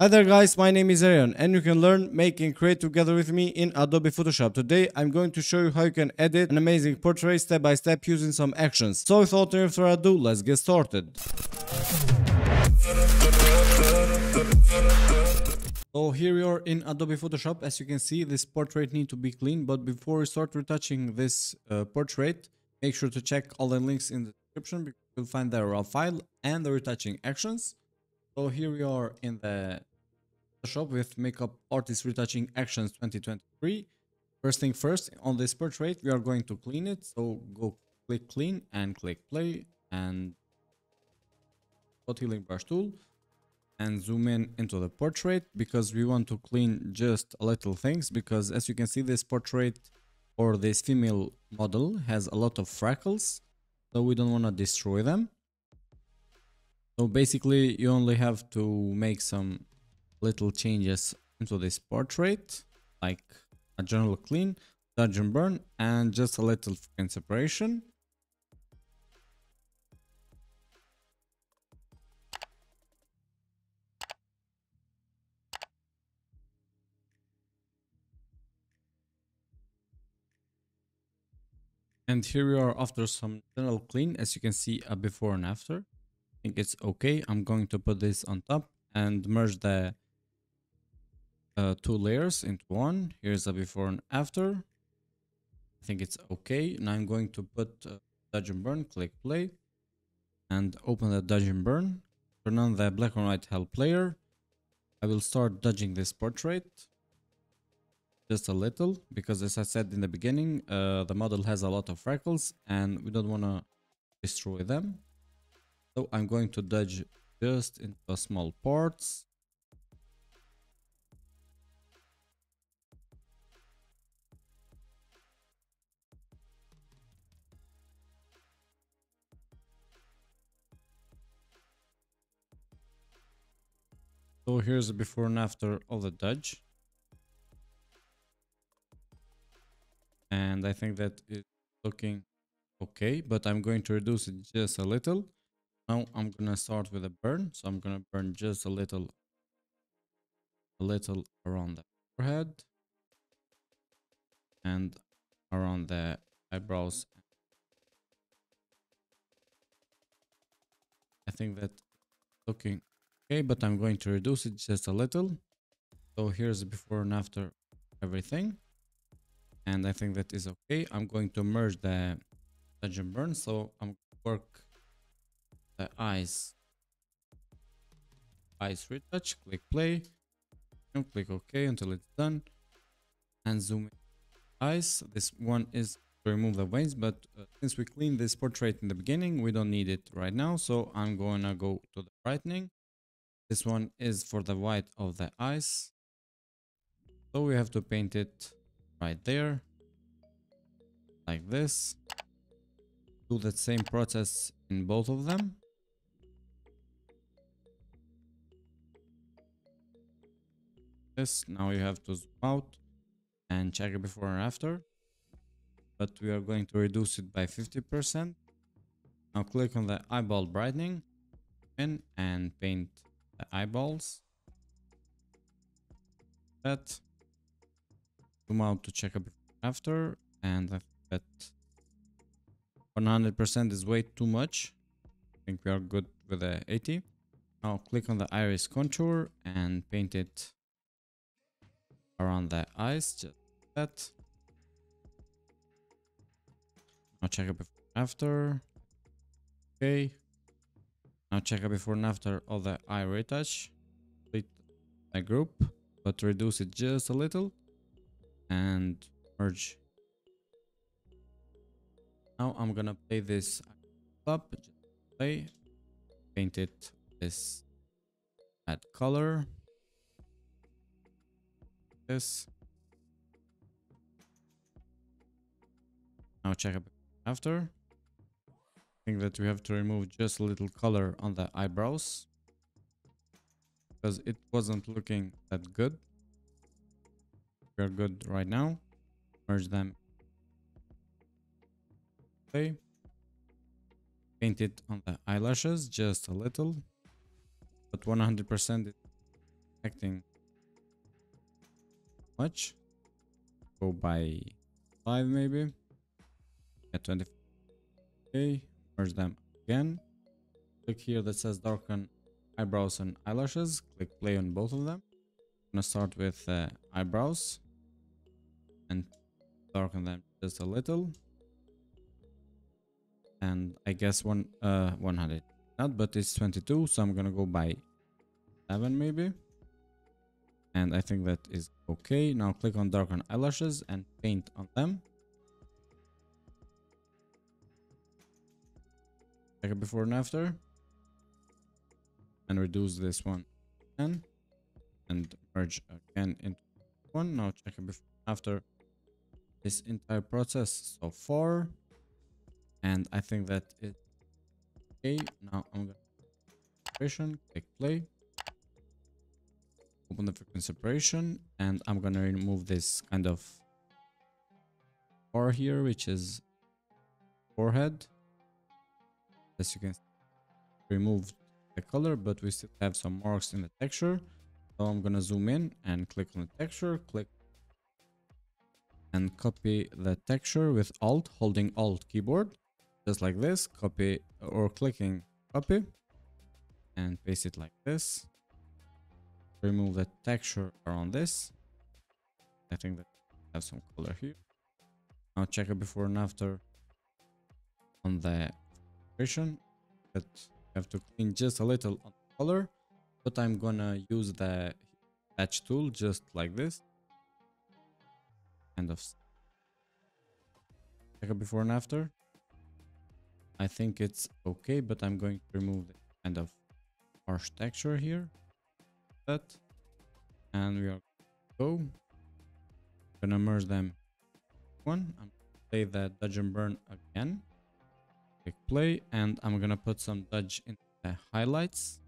Hi there guys, my name is Arian and you can learn, make and create together with me in Adobe Photoshop. Today I'm going to show you how you can edit an amazing portrait step by step using some actions. So without any further ado, let's get started. So here we are in Adobe Photoshop. As you can see, this portrait needs to be clean, but before we start retouching this portrait, make sure to check all the links in the description because you'll find the raw file and the retouching actions. So here we are in the Photoshop with Makeup Artist Retouching Actions 2023. First thing first, on this portrait we are going to clean it, so go click clean and click play and hot healing brush tool and zoom in into the portrait because we want to clean just a little things, because as you can see this portrait or this female model has a lot of freckles, so we don't want to destroy them. So basically you only have to make some little changes into this portrait, like a general clean, dodge and burn, and just a little freaking separation. And here we are after some general clean, as you can see a before and after. I think it's okay. I'm going to put this on top and merge the two layers into one. Here's a before and after. I think it's okay. Now I'm going to put dodge and burn, click play and open the dodge and burn. Turn on the black and white help layer. I will start dodging this portrait just a little because, as I said in the beginning, the model has a lot of freckles and we don't want to destroy them. So I'm going to dodge just into small parts. So here's the before and after of the dodge. And I think that is looking okay, but I'm going to reduce it just a little. Now I'm gonna start with a burn, so I'm gonna burn just a little around the forehead and around the eyebrows. I think that's looking okay, but I'm going to reduce it just a little. So here's before and after everything, and I think that is okay. I'm going to merge the dodge and burn, so I'm gonna work the eyes retouch, click play and click OK until it's done and zoom in eyes. This one is to remove the veins, but since we cleaned this portrait in the beginning, we don't need it right now, so I'm gonna go to the brightening. This one is for the white of the eyes, so we have to paint it right there like this. Do that same process in both of them. Yes, now you have to zoom out and check it before and after, but we are going to reduce it by 50%. Now click on the eyeball brightening pin and paint the eyeballs. That zoom out to check it before and after, and I think that 100% is way too much. I think we are good with the 80. Now click on the iris contour and paint it around the eyes, just like that. Now check it before and after. Okay. Now check it before and after all the eye retouch. Complete the group, but reduce it just a little and merge. Now I'm gonna play this up, just play, paint it this add color. This. Now check it after. I think that we have to remove just a little color on the eyebrows because it wasn't looking that good. We are good right now. Merge them. Play. Paint it on the eyelashes just a little, but 100% is affecting much. Go by 5 maybe. At 25. Okay, merge them again. Click here that says darken eyebrows and eyelashes. Click play on both of them. I'm gonna start with eyebrows and darken them just a little. And I guess 100. Not, but it's 22, so I'm gonna go by 7 maybe. And I think that is okay. Now click on darken eyelashes and paint on them. Check it before and after. And reduce this one again. And merge again into one. Now check it before and after this entire process so far. And I think that it okay. Now I'm gonna separation, click play, open the frequency separation, and I'm gonna remove this kind of bar here, which is forehead. As you can see, remove the color, but we still have some marks in the texture. So I'm gonna zoom in and click on the texture, click and copy the texture with Alt, holding Alt keyboard. Just like this, copy or clicking copy and paste it like this. Remove the texture around this. I think that I have some color here. Now check it before and after on the version, but I have to clean just a little on the color. But I'm gonna use the patch tool just like this. Kind of check it before and after. I think it's okay, but I'm going to remove the kind of harsh texture here. That, and we are going to go. I'm gonna merge them. One, I'm gonna play the dodge and burn again. Click play, and I'm gonna put some dodge in the highlights.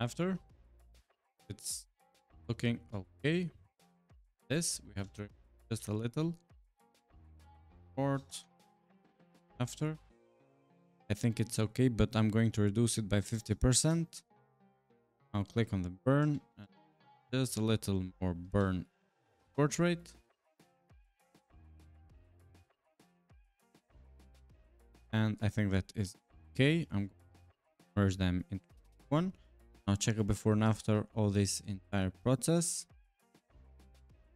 After it's looking okay. This we have to just a little short after. I think it's okay, but I'm going to reduce it by 50%. I'll click on the burn and just a little more burn portrait. And I think that is okay. I'm going to merge them into one. Now check it before and after all this entire process,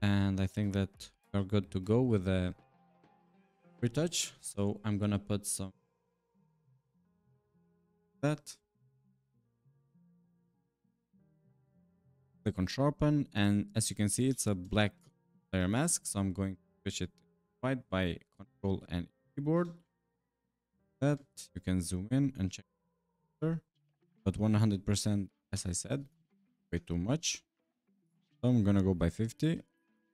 and I think that we're good to go with the retouch. So I'm gonna put some that, click on sharpen, and as you can see it's a black layer mask, so I'm going to switch it white by control and keyboard. That you can zoom in and check it, but 100%. As I said, way too much. So I'm gonna go by 50.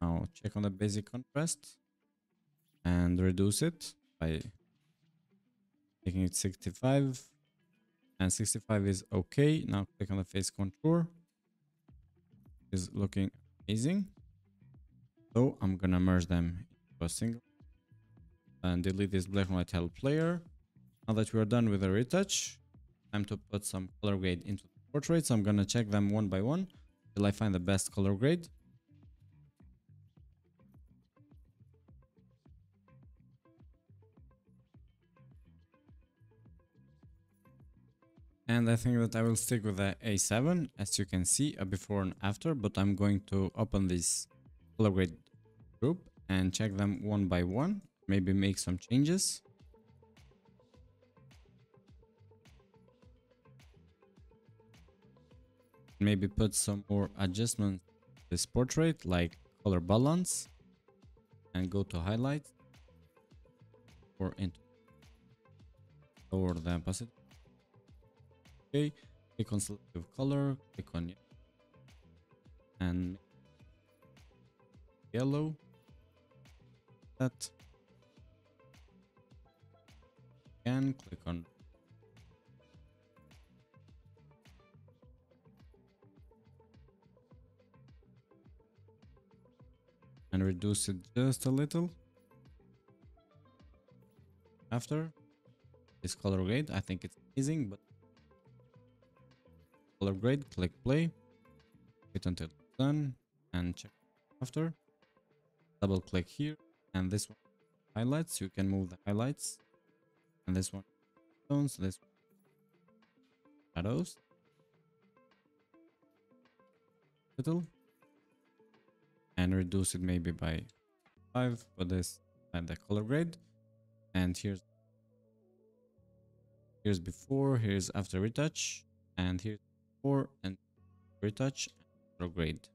Now check on the basic contrast and reduce it by making it 65. And 65 is okay. Now click on the face contour. It's looking amazing. So I'm gonna merge them into a single and delete this black and white help layer. Now that we are done with the retouch, time to put some color grade into the portraits. I'm gonna check them one by one till I find the best color grade. And I think that I will stick with the A7, as you can see, a before and after, but I'm going to open this color grade group and check them one by one, maybe make some changes. Maybe put some more adjustments to this portrait, like color balance, and go to highlights or into lower the opacity. Okay, click on selective color, click on and yellow. That, and click on. and reduce it just a little. After this color grade, I think it's amazing, but color grade, click play, wait until it's done and check after. Double click here, and this one highlights, you can move the highlights, and this one tones, this one shadows little, and reduce it maybe by 5 for this and the color grade. And here's before, here's after retouch, and here's before and retouch and color grade.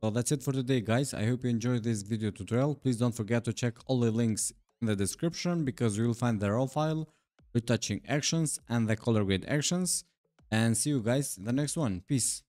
So that's it for today, guys. I hope you enjoyed this video tutorial. Please don't forget to check all the links in the description, because you'll find the raw file, retouching actions, and the color grade actions. And see you guys in the next one. Peace.